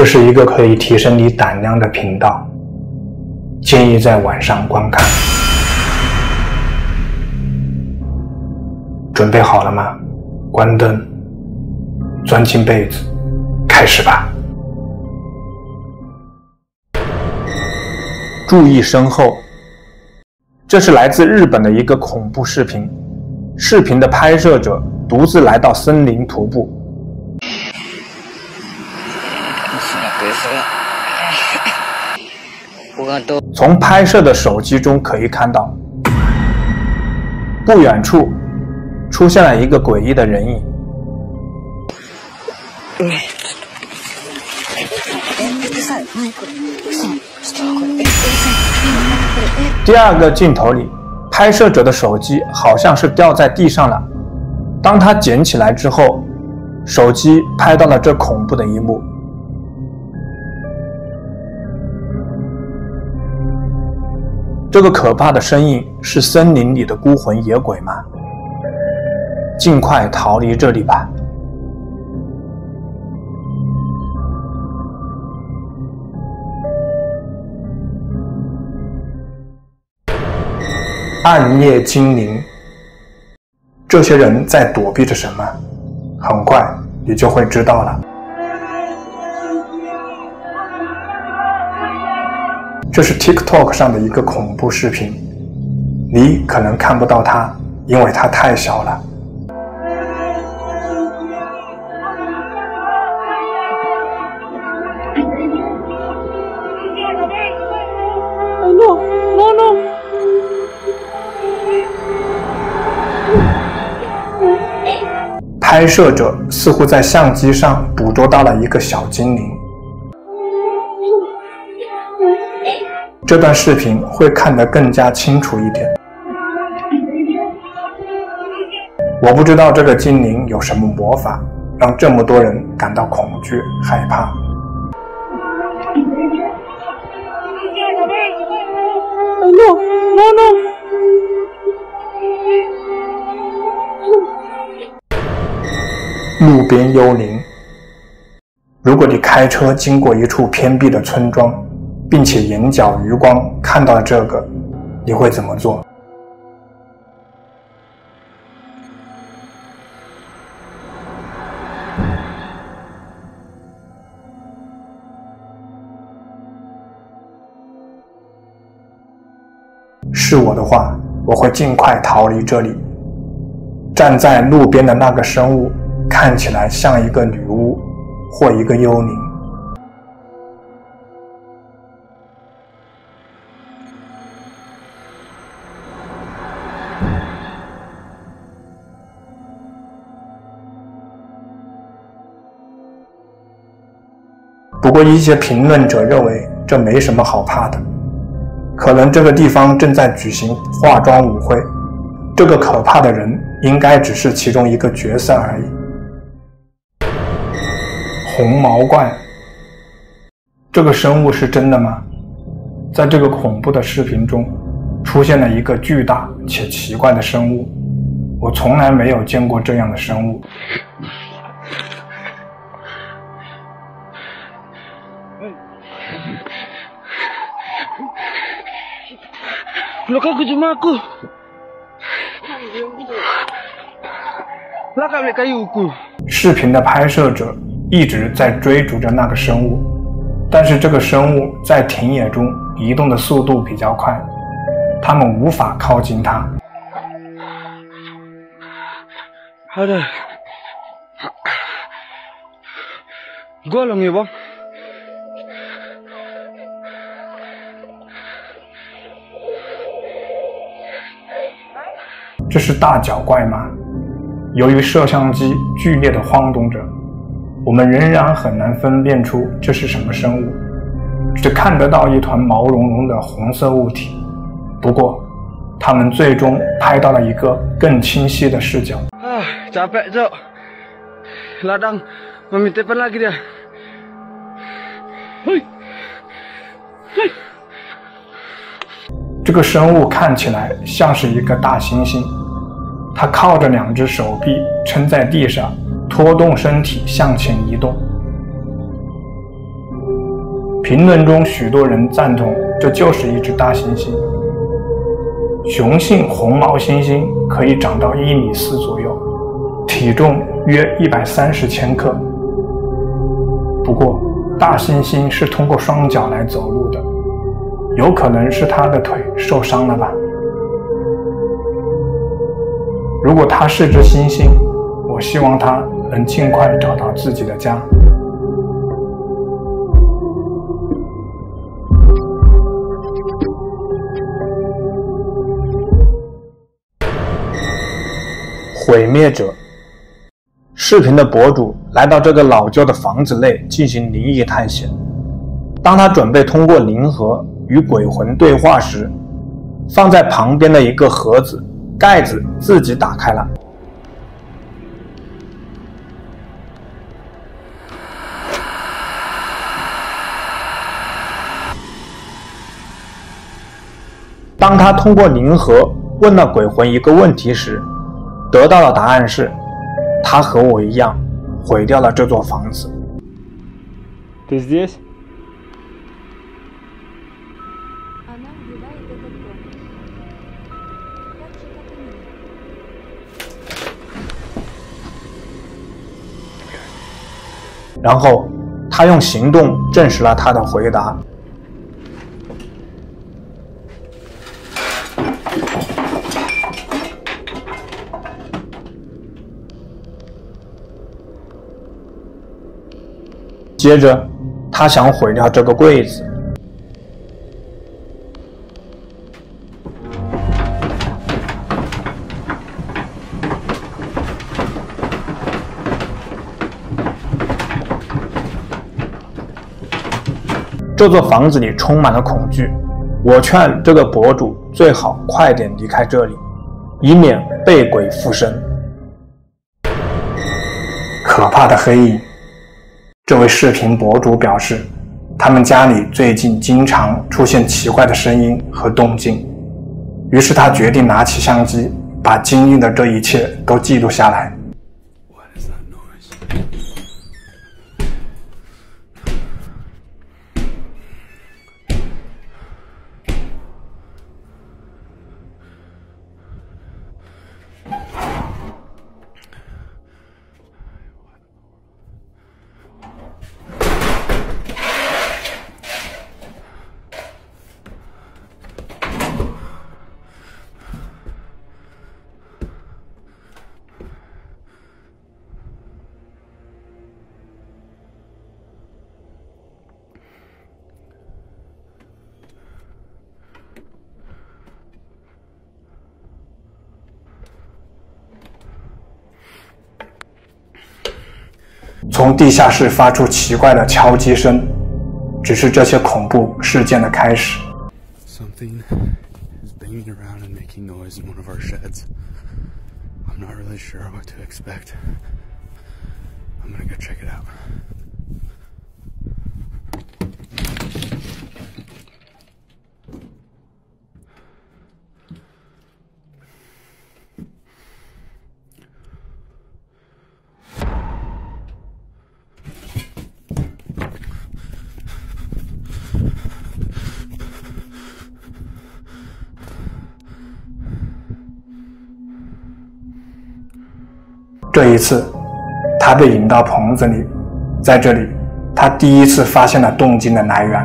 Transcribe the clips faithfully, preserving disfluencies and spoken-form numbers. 这是一个可以提升你胆量的频道，建议在晚上观看。准备好了吗？关灯，钻进被子，开始吧。注意身后。这是来自日本的一个恐怖视频，视频的拍摄者独自来到森林徒步。 从拍摄的手机中可以看到，不远处出现了一个诡异的人影。第二个镜头里，拍摄者的手机好像是掉在地上了。当他捡起来之后，手机拍到了这恐怖的一幕。 这个可怕的身影是森林里的孤魂野鬼吗？尽快逃离这里吧！暗夜精灵，这些人在躲避着什么？很快你就会知道了。 这是 TikTok 上的一个恐怖视频，你可能看不到它，因为它太小了。拍摄者似乎在相机上捕捉到了一个小精灵。 这段视频会看得更加清楚一点。我不知道这个精灵有什么魔法，让这么多人感到恐惧、害怕。路边幽灵。如果你开车经过一处偏僻的村庄， 并且眼角余光看到这个，你会怎么做？是我的话，我会尽快逃离这里。站在路边的那个生物看起来像一个女巫或一个幽灵。 不过，一些评论者认为这没什么好怕的，可能这个地方正在举行化妆舞会，这个可怕的人应该只是其中一个角色而已。红毛怪，这个生物是真的吗？在这个恐怖的视频中，出现了一个巨大且奇怪的生物，我从来没有见过这样的生物。 视频的拍摄者一直在追逐着那个生物，但是这个生物在田野中移动的速度比较快，他们无法靠近它。好的，过了没吧？ 这是大脚怪吗？由于摄像机剧烈的晃动着，我们仍然很难分辨出这是什么生物，只看得到一团毛茸茸的红色物体。不过，他们最终拍到了一个更清晰的视角。啊，咋办着？拉档，我们得办那个的。嘿，嘿。 这个生物看起来像是一个大猩猩，它靠着两只手臂撑在地上，拖动身体向前移动。评论中许多人赞同这就是一只大猩猩。雄性红毛猩猩可以长到一米四左右，体重约一百三十千克。不过，大猩猩是通过双脚来走路的，有可能是它的腿受伤了吧？如果它是只猩猩，我希望它能尽快找到自己的家。毁灭者。视频的博主来到这个老旧的房子内进行灵异探险。当他准备通过灵盒与鬼魂对话时，放在旁边的一个盒子盖子自己打开了。当他通过灵盒问了鬼魂一个问题时，得到的答案是他和我一样毁掉了这座房子。然后他用行动证实了他的回答。接着，他想毁掉这个柜子。这座房子里充满了恐惧，我劝这个博主最好快点离开这里，以免被鬼附身。可怕的黑影。这位视频博主表示，他们家里最近经常出现奇怪的声音和动静，于是他决定拿起相机，把经历的这一切都记录下来。从地下室发出奇怪的敲击声，只是这些恐怖事件的开始。这一次，他被引到棚子里，在这里，他第一次发现了动静的来源。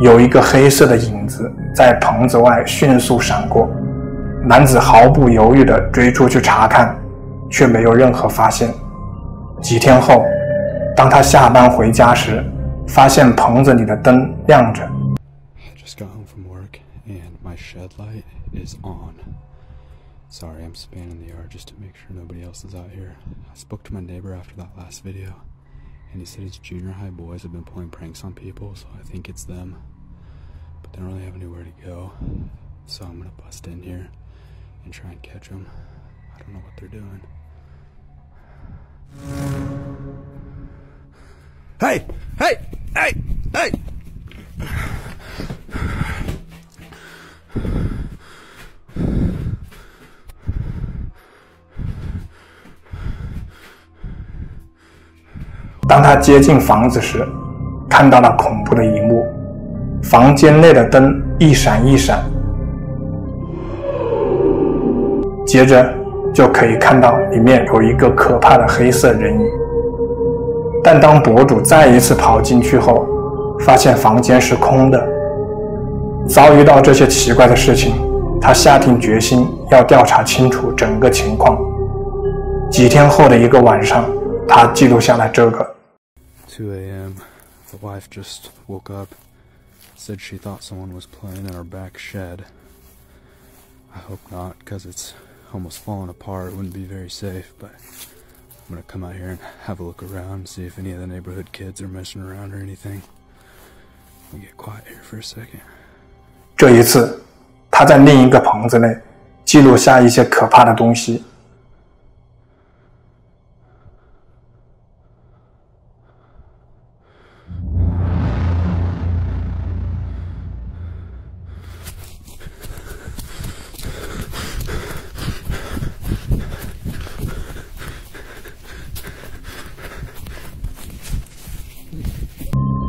有一个黑色的影子在棚子外迅速闪过，男子毫不犹豫地追出去查看，却没有任何发现。几天后，当他下班回家时，发现棚子里的灯亮着。Sorry, I'm spanning the yard just to make sure nobody else is out here. I spoke to my neighbor after that last video, and he said his junior high boys have been pulling pranks on people, so I think it's them. But they don't really have anywhere to go, so I'm gonna bust in here and try and catch them. I don't know what they're doing. Hey! Hey! Hey! Hey!当他接近房子时，看到了恐怖的一幕，房间内的灯一闪一闪，接着就可以看到里面有一个可怕的黑色人影。但当博主再一次跑进去后，发现房间是空的。遭遇到这些奇怪的事情，他下定决心要调查清楚整个情况。几天后的一个晚上，他记录下了这个。two A M The wife just woke up, said she thought someone was playing in her back shed. I hope not, because it's almost fallen apart. It wouldn't be very safe, but I'm gonna come out here and have a look around, see if any of the neighborhood kids are messing around or anything. Let me get quiet here for a second. 这一次，他在另一个棚子内记录下一些可怕的东西。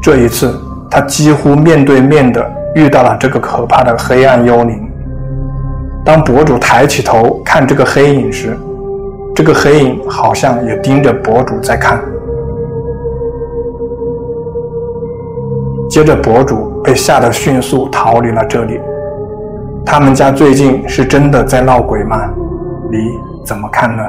这一次，他几乎面对面的遇到了这个可怕的黑暗幽灵。当博主抬起头看这个黑影时，这个黑影好像也盯着博主在看。接着，博主被吓得迅速逃离了这里。他们家最近是真的在闹鬼吗？你怎么看呢？